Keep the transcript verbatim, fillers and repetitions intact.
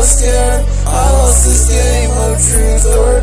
was scared. I lost this game of truth.